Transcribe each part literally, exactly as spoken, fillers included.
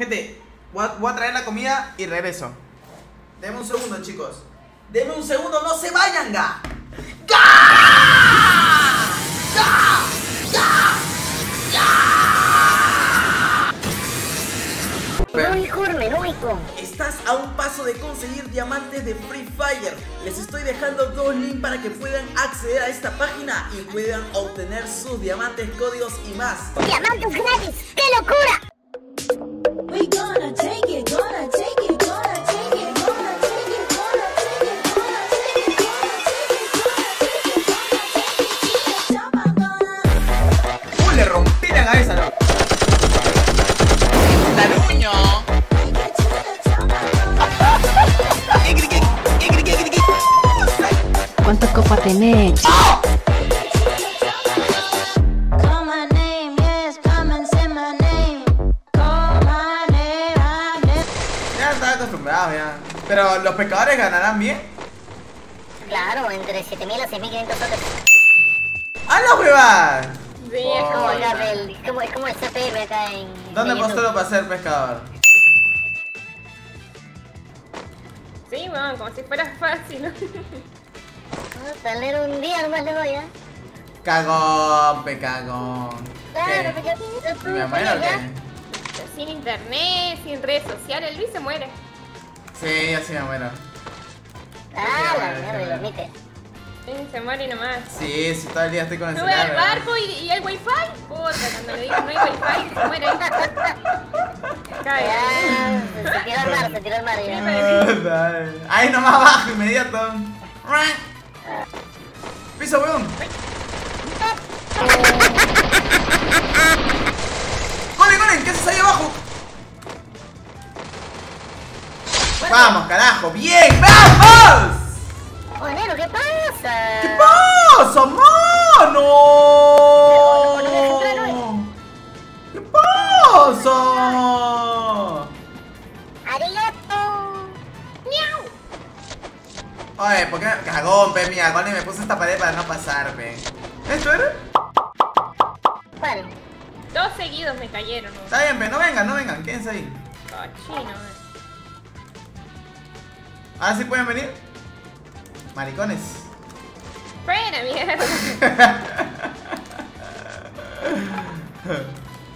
Gente, voy a, voy a traer la comida y regreso. Denme un segundo, chicos. Denme un segundo, no se vayan, ga. ¡Ga! ¡Ga! ¡Ga! Estás a un paso de conseguir diamantes de Free Fire. Les estoy dejando dos links para que puedan acceder a esta página y puedan obtener sus diamantes, códigos y más. ¡Diamantes gratis! ¡Qué locura! ¡Uy, le rompí la cabeza, no! ¿Cuántas copas tenés? ¡Oh! Ya están acostumbrados ya. Pero los pescadores ganarán bien. Claro, entre siete mil a seis mil quinientos soles. ¡A la huevada! Sí, es como acá el, como, es como el C P M acá en... ¿Dónde postelo para ser pescador? Sí, bueno, como si fuera fácil. Salir un día nomás le voy, ¿eh? Cagón, pe cagón. Claro, pe cagón. ¿Me muero o qué? Sin internet, sin redes sociales, Luis se muere. Sí, así me muero. Ah, la mierda, lo mite. Sí, se muere nomás. Sí, si todo el día estoy con el celular. Sube al barco y, y el wifi. Puta, cuando le digo no hay wifi, se muere. Cae. Se tiró al mar, se tiró al mar. Ya. Ahí nomás abajo, inmediato. ¡Piso, weón! ¡Corre, corre! ¿Qué haces ahí abajo? Bueno. ¡Vamos, carajo! ¡Bien! ¡Vamos! Bueno, ¿qué pasa? ¿Qué pasa, mano? ¿Qué pasa? Oye, ¿por qué me... Cagón, pe, mira, ¿cuál me puse esta pared para no pasar, pe? ¿Esto era? ¿Cuál? Dos seguidos me cayeron, ¿no? Está bien, pe, no vengan, no vengan, quédense ahí. Cochino, pe. ¿Ahora sí pueden venir? Maricones. ¡Fuera, mierda!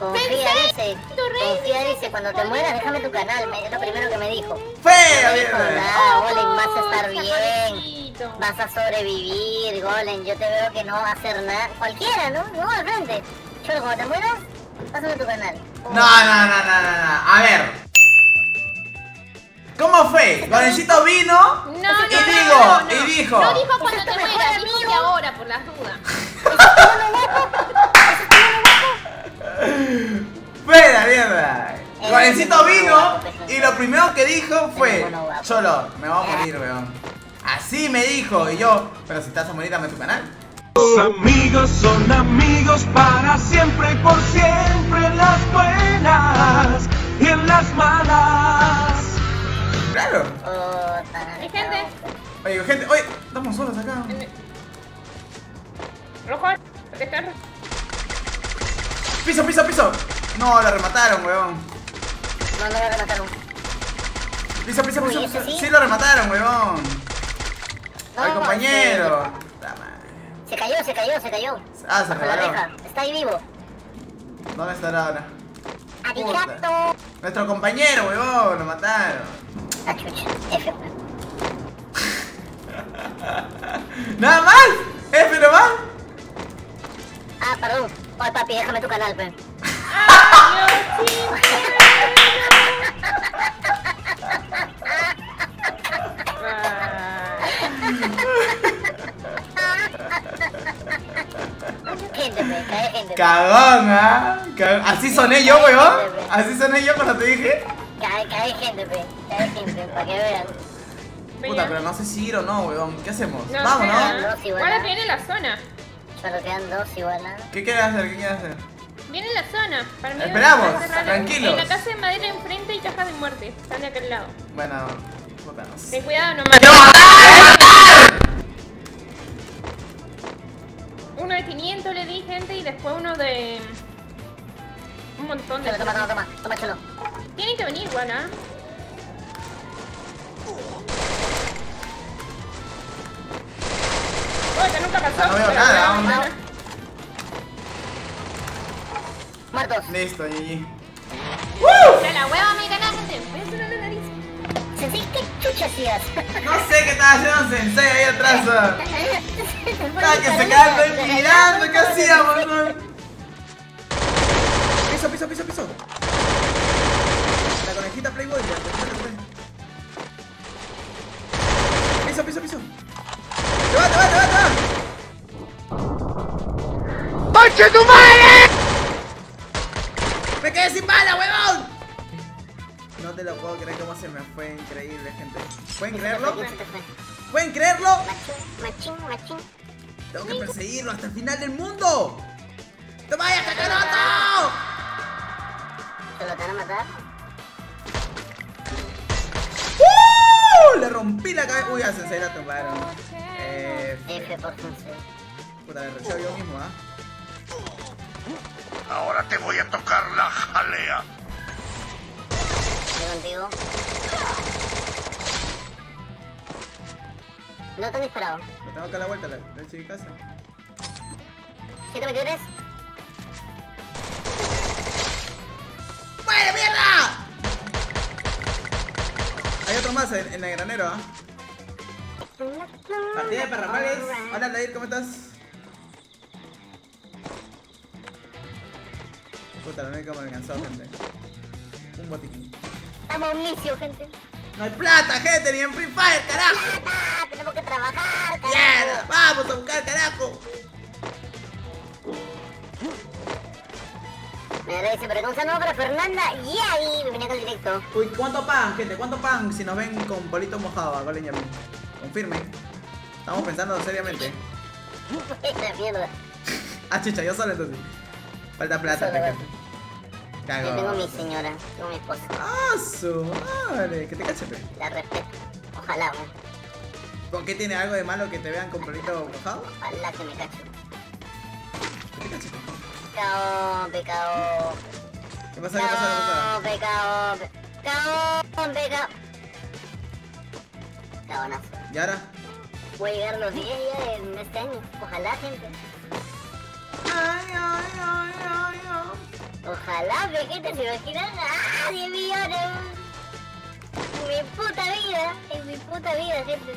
Confía, dice, confía, dice, cuando te mueras déjame tu canal, es lo primero que me dijo. ¡Fea, dijo, no, Golem, vas a estar bien, vas a sobrevivir, Golem, yo te veo que no vas a hacer nada. Cualquiera, ¿no? No, al frente. Cholo, cuando te mueras, pásame tu canal. No, no, no, no, no, no, a ver. ¿Cómo fue? Golemcito vino no, y, no, digo, no, no. y dijo, no dijo cuando te mueras, dijo de ahora, por las dudas. Fue la mierda. Golemcito vino y lo primero que dijo fue: Cholo, me voy a morir, weón. Así me dijo. Y yo, pero si te vas a morir, dame tu canal. Tus amigos son amigos para siempre y por siempre. En las buenas y en las malas. Claro. Hay gente. Oye, gente, oye, estamos solos acá. Rojo, te estás. Piso, piso, piso. No, lo remataron, weón. No, no lo remataron. Piso, piso, piso. Uy, piso. Sí. sí, lo remataron, weón. No, al compañero. Se... se cayó, se cayó, se cayó. Ah, se regaló. Está ahí vivo. ¿Dónde estará ahora? Arigato. Nuestro compañero, weón, lo mataron. Ah, chucha. F. Nada más. F nomás. Ah, perdón. Ay, papi, déjame tu canal, pe. ¡Ay, Dios mío! Gente, pe, cae gente. Cagón, ¿ah? ¿eh? Así soné yo, weón. Así soné yo cuando te dije. Cae, cae gente, pe. Cae gente, para que vean. Puta, pero no sé si ir o no, weón. ¿Qué hacemos? No, vamos, ¿no? Ahora viene la zona. Pero quedan dos igual, ¿no? ¿Qué quieres hacer? ¿Qué quieres hacer? Viene la zona. Para mí esperamos, tranquilos. En la casa de madera enfrente hay cajas de muerte. Están de aquel lado. Bueno, botanos. Ten cuidado nomás. ¡Yo matar! Uno de quinientos le di, gente, y después uno de... un montón de... Toma, toma, toma, toma, toma, Cholo. Tienen que venir, guana. Oh, esta nunca pasó. No veo nada, no, no. Muertos. Listo, G G. ¡Uh! ¡Se la hueva, me ganaste! Voy a hacer una nariz. Sensei, ¿qué chucha hacías? No sé qué estaba haciendo Sensei ahí atrás. Estaba que se quedaba mirando, ¿qué hacíamos? Piso, piso, piso, piso. La conejita Playboy. Piso, piso, piso. ¡Te va, te va, te va, te va! ¡Ponche tu madre! ¡Me quedé sin bala, huevón! No te lo puedo creer cómo se me fue, increíble, gente. ¿Pueden creerlo? ¿Pueden creerlo? Machín, machín. Tengo que perseguirlo hasta el final del mundo. ¡Te vayas, Kakaroto! ¿Te lo van a matar? ¡Uh! Le rompí la cabeza. Uy, a Sensei la tomaron. Eh. F por Sensei. Puta, me rechazó yo mismo, ¿ah? Ahora te voy a tocar la jalea. Estoy contigo. No te han disparado. Lo tengo acá a la vuelta, la de casa. ¿Qué te me quieres? ¡Muere, mierda! Hay otro más en, en el granero, ¿ah? ¿Eh? Partida de Parramales. Hola, Nadir, ¿cómo estás? Puta, la única que me alcanzó, gente. Un botiquín. Estamos a un inicio, gente. No hay plata, gente, ni en Free Fire, carajo. ¡Plata! Tenemos que trabajar, carajo. ¡Mierda! ¡Vamos a buscar, carajo! Me agradece, pero con un saludo para Fernanda y ahí me venía con el directo. Uy, ¿cuánto pan, gente? ¿Cuánto pan si nos ven con bolito mojado? Acá le llaman. Confirmen. Estamos pensando seriamente. La mierda. Ah, chicha, yo solo entonces. Falta plata, me encanta. Cago. Yo tengo mi señora, tengo mi esposa. ¡Ah, su madre! Que te cache, pe. La respeto. Ojalá, güey. ¿Por qué tiene algo de malo que te vean con pelito mojado? Ojalá que me cache. ¿Qué te cache? Cao, pecao. ¿Qué pasa? ¿Qué pasa? ¿Qué pasa? Cao, pecao. Cao, pecao. Cabonazo. ¿Y ahora? Voy a llegar los diez ya en este año. Ojalá, gente. Ay, ay, ay, ay, ay. Ojalá, pequeños, se imaginan a diez millones. En mi puta vida, en mi puta vida, gente.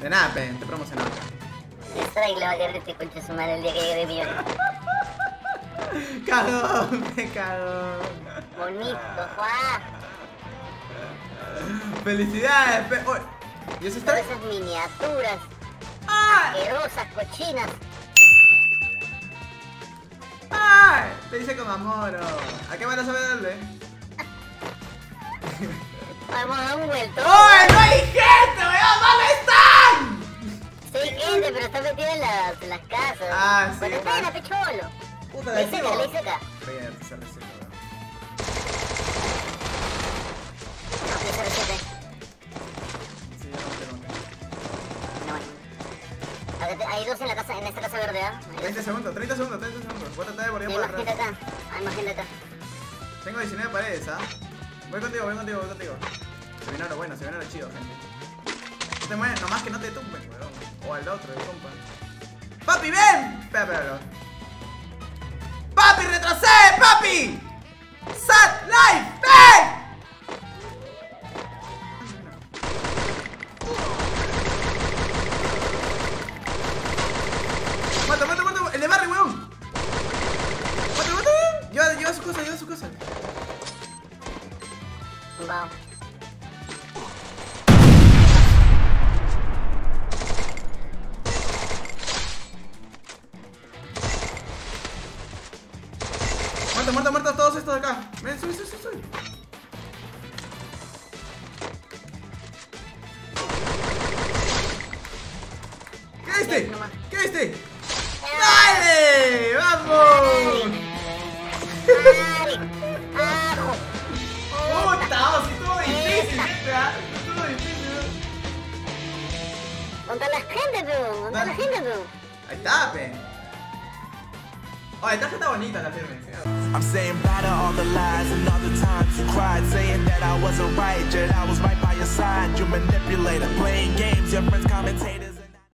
De nada, pe, te promocionamos. Strike le va a querer este coche sumar el día que llegue diez millones. Cagón, me cagón. Bonito, Juan. Felicidades, pe. Oh. ¿Y eso está? Todas esas miniaturas. ¡Ah! Asquerosas, cochinas. ¡Ay! Te dice como amoro. ¿A qué mano sabe darle? Vamos a dar un vuelto. ¡Oye, no hay gente, weón! ¡Dónde están! Sí, gente, pero está metido en, la, en las casas. Ah, sí. Bueno, espera, pecholo. Puta, le hice acá, le hice acá. Bien, se receta, weón. No, que se receta. Sí, no, no, no. No, no. Hay dos en la casa, en esta casa verde, ¿ah? ¿Eh? treinta segundos, treinta segundos, treinta segundos. Voy a tratar de volver para atrás. Hay más gente acá, hay más gente acá. Tengo diecinueve paredes, ¿ah? ¿Eh? Voy contigo, voy contigo, voy contigo. Se viene lo bueno, se viene lo chido, gente. No te mueves, nomás que no te tumben, weón. O al otro, el compa. ¡Papi, ven! Espera, espera, ¡papi, retrocede, papi! ¡Sat Life, ven! Lleva su cosa. Wow. Muerta, muerta, muerta, todos estos de acá. Ven, sube, sube, sube. ¿Qué diste? ¿Qué diste? ¡Dale! ¡Vamos! ¡Puta! ¡Si estuvo difícil, gente! ¡Si estuvo difícil! ¿Dónde está la gente, tú? ¿Dónde está la gente, tú? Ahí está, pe. Ay, esta está bonita la firme. I'm saying bye to all the lies and all the times you cried, saying that I wasn't right, yet I was right by your side. You manipulator, playing games, your friends commentators.